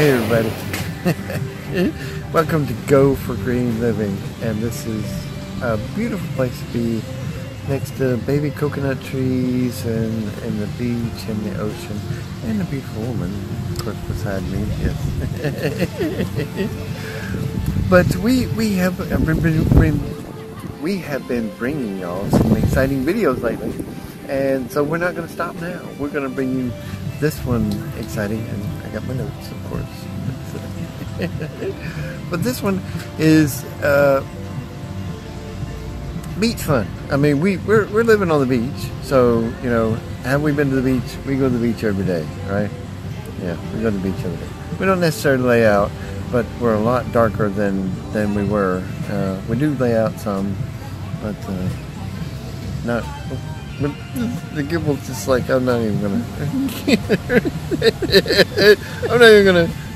Hey everybody, welcome to Go for Green Living, and this is a beautiful place to be next to baby coconut trees and the beach and the ocean and a beautiful woman, of course, beside me, yes. But we have been bringing y'all some exciting videos lately, and so we're not going to stop now. We're going to bring you this one exciting, and I got my notes, of course. But this one is beach fun. I mean, we're living on the beach, so you know, have we been to the beach? We go to the beach every day, right? Yeah, we go to the beach every day. We don't necessarily lay out, but we're a lot darker than we were. We do lay out some, but not. But the gibble's just like, I'm not even gonna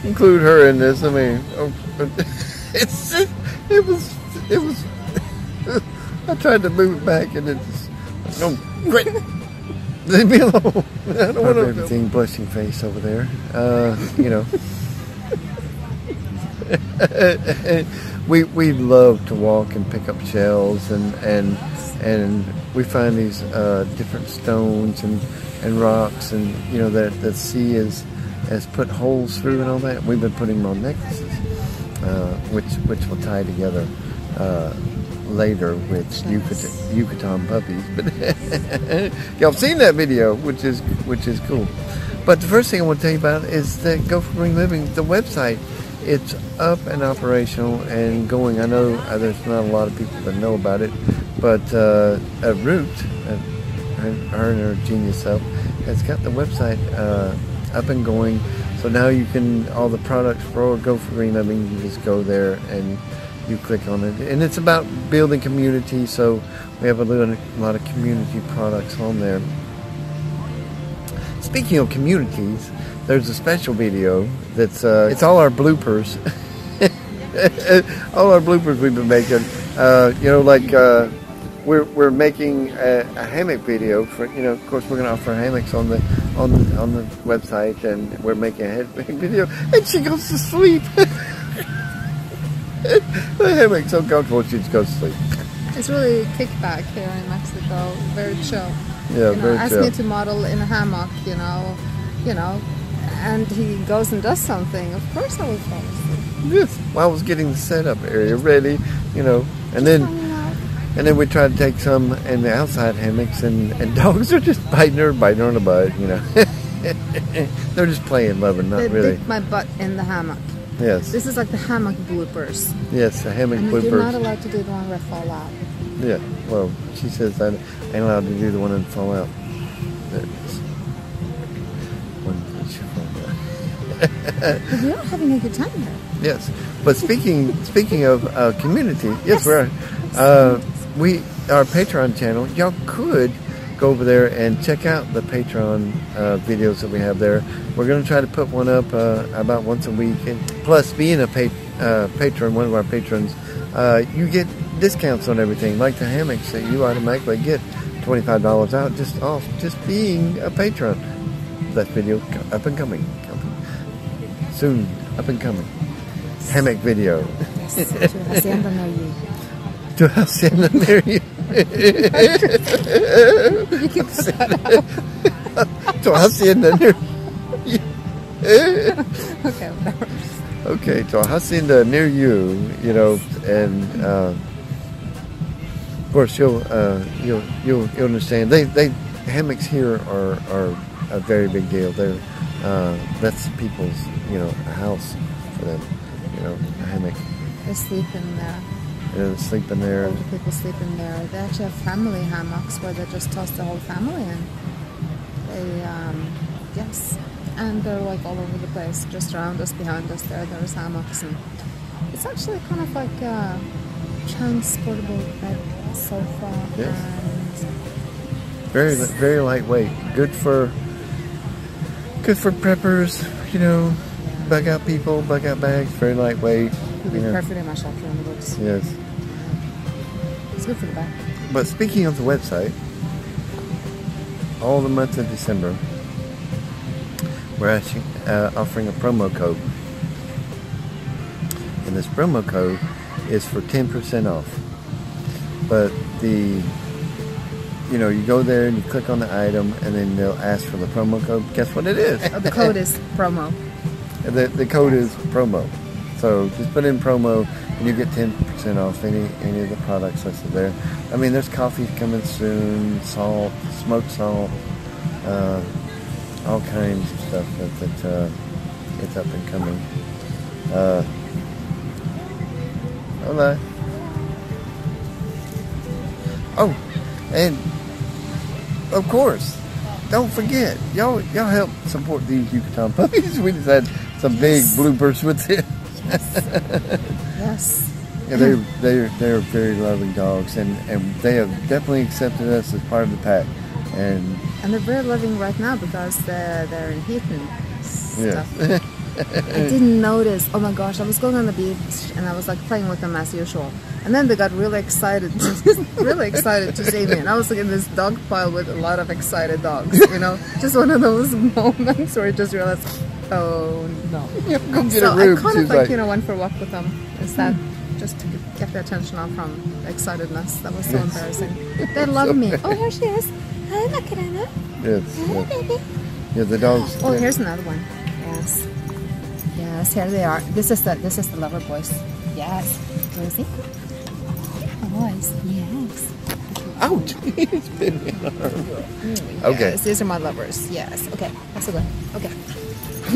include her in this. I mean, it's just, it was. I tried to move it back, and it just, no, great. Leave me alone. I don't want everything blushing face over there. You know, we love to walk and pick up shells and. We find these different stones and rocks, and you know that the sea has put holes through and all that. We've been putting them on necklaces, which will tie together later with Yucatan puppies. But y'all have seen that video, which is cool. But the first thing I want to tell you about is the Go for Green Living, the website. It's up and operational and going. I know there's not a lot of people that know about it. But Root, her and her genius self, has got the website up and going. So now you can, all the products for Go for Green Living, you just go there and you click on it. And it's about building community, so we have a lot of community products on there. Speaking of communities, there's a special video that's, it's all our bloopers. All our bloopers we've been making. You know, like... We're making a hammock video for, you know, of course we're going to offer hammocks on the website, and we're making a hammock video, and she goes to sleep. The hammock's so comfortable she just goes to sleep. It's really kickback here in Mexico, very chill. Yeah, you know, very chill. Asked me to model in a hammock, you know, and he goes and does something. Of course I will fall asleep. Yes, well, I was getting the setup area ready, you know, and then. And then we try to take some in the outside hammocks, and dogs are just biting her on the butt, you know. They're just playing, loving, not really. They bit my butt in the hammock. Yes. This is like the hammock bloopers. Yes, the hammock bloopers. You're not allowed to do the one where I fall out. Yeah, well, she says I ain't allowed to do the one that fall out. There it is. But we are having a good time here. Yes, but speaking of community, yes. We're. Our Patreon channel, y'all could go over there and check out the Patreon videos that we have there. We're going to try to put one up about once a week. And plus, being a patron, one of our patrons, you get discounts on everything, like the hammocks that you automatically get $25 out just off just being a patron. That video up and coming. Soon, up and coming. Hammock video. To Hacienda Mary. You can set up. To Hacienda Mary. Okay, whatever. Okay, to Hacienda near you, you know, and of course you'll understand. They hammocks here are a very big deal. They're that's people's, you know, a house for them, you know, a hammock. They sleep in there. They sleep in there. Older people sleep in there. They actually have family hammocks where they just toss the whole family in. They, yes, and they're like all over the place, just around us, behind us. There's hammocks, and it's actually kind of like a transportable bed, sofa. Yes. And very, very lightweight. Good for preppers, you know, yeah. Bug out people, bug out bags. Very lightweight. It would be perfect in my shop around the books. Yes. It's good for the back. But speaking of the website, all the month of December, we're actually offering a promo code. and this promo code is for 10% off. But you go there and you click on the item, and then they'll ask for the promo code. Guess what it is? Oh, the code is promo. The code is promo. So just put in promo, and you get 10% off any of the products listed there. I mean, there's coffee coming soon, salt, smoked salt, all kinds of stuff that it's up and coming. Hola. Oh, and of course, don't forget, y'all help support these Yucatan puppies. We just had some big bloopers with them. Yes. Yeah, they're very loving dogs, and they have definitely accepted us as part of the pack. And they're very loving right now because they're in heat and stuff. Yeah. I didn't notice. Oh my gosh, I was going on the beach and I was like playing with them as usual. And then they got really excited, really excited to see me. And I was like in this dog pile with a lot of excited dogs, Just one of those moments where I just realized, oh no. Yeah, I kind of like, went for a walk with them instead, just to get their attention off from excitedness. That was so embarrassing. They love me. Bad. Oh, here she is. Hi, Macarena. Yes. Hi, baby. Yeah, the dogs. Oh, here's another one. Yes. Yes, here they are. This is the lover boys. Yes. Where is he? Boys. Yes. Ouch! It's been in her. Yes, okay. These are my lovers. Yes. Okay. That's a good. Okay.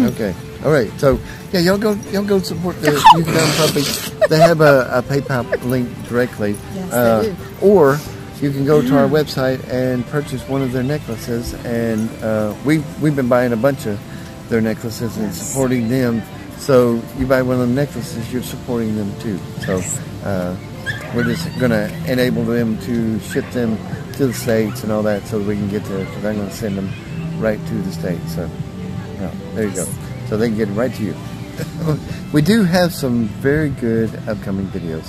Okay. All right. So yeah, y'all go support the Yucatan puppies. They have a PayPal link directly. Yes, they do. Or you can go to our website and purchase one of their necklaces. And we've been buying a bunch of their necklaces and supporting them. So you buy one of them necklaces, you're supporting them too. So we're just going to enable them to ship them to the States and all that, so that we can get to, because I'm going to send them right to the States. So there you go. So they can get right to you. We do have some very good upcoming videos.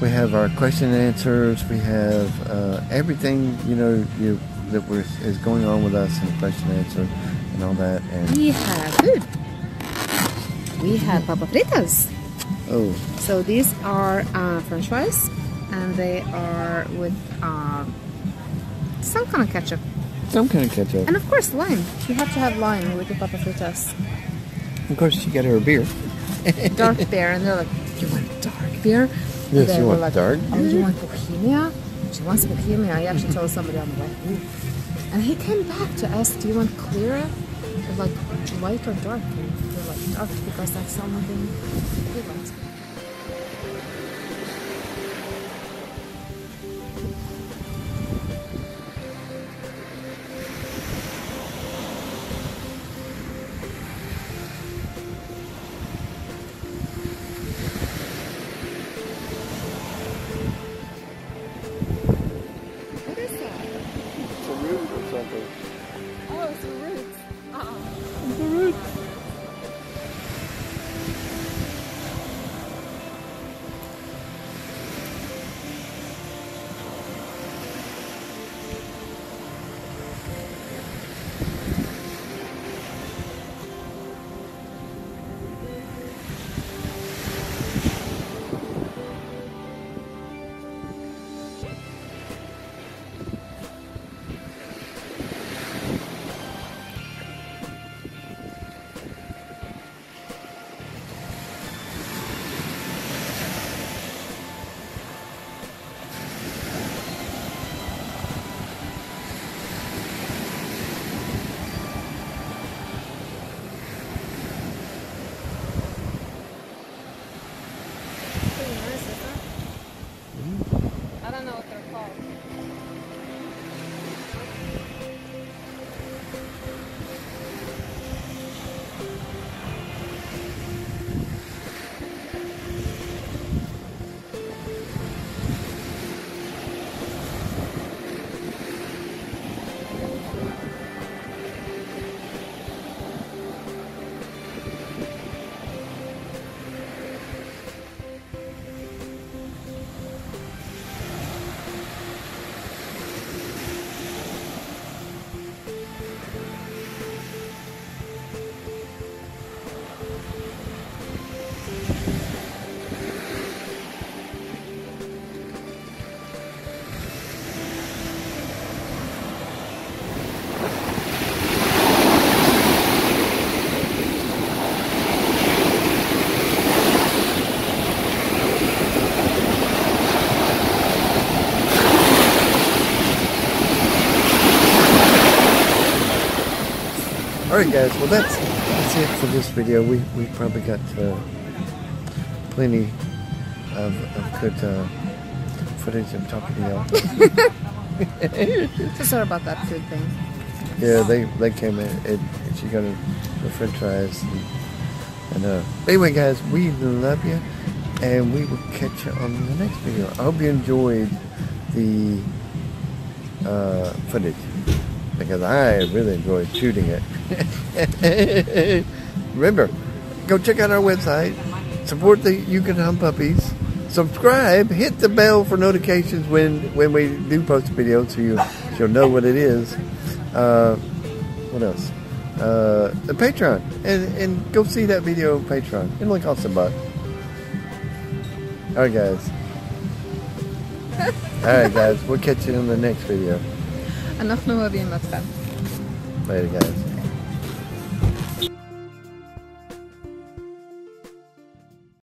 We have our question and answers. We have everything that is going on with us, and question and answer and all that. And we have food. We have papas fritas. Oh. So these are French fries, and they are with some kind of ketchup. Some kind of ketchup. And of course, lime. You have to have lime with the papas fritas. Of course, she got her beer. Dark beer, and they're like, you want dark beer? Yes, they were like, dark? Oh, you want Bohemia? She wants Bohemia. I actually told somebody on the way. And he came back to ask, do you want clearer? Like white or dark? They were like dark because that's something he likes. Alright guys, well that's it for this video. We probably got plenty of good footage of talking to y'all. Just heard about that food thing. Yeah, they came in and she got the french fries. And anyway guys, we love you and we will catch you on the next video. I hope you enjoyed the footage, because I really enjoyed shooting it. Remember, go check out our website, support the Yucatan puppies, subscribe, hit the bell for notifications when we do post videos, so you'll know what it is. What else? The Patreon, and go see that video on Patreon. It'll look awesome, bud. Alright guys. Alright guys, we'll catch you in the next video. Enough no more being left. Later guys.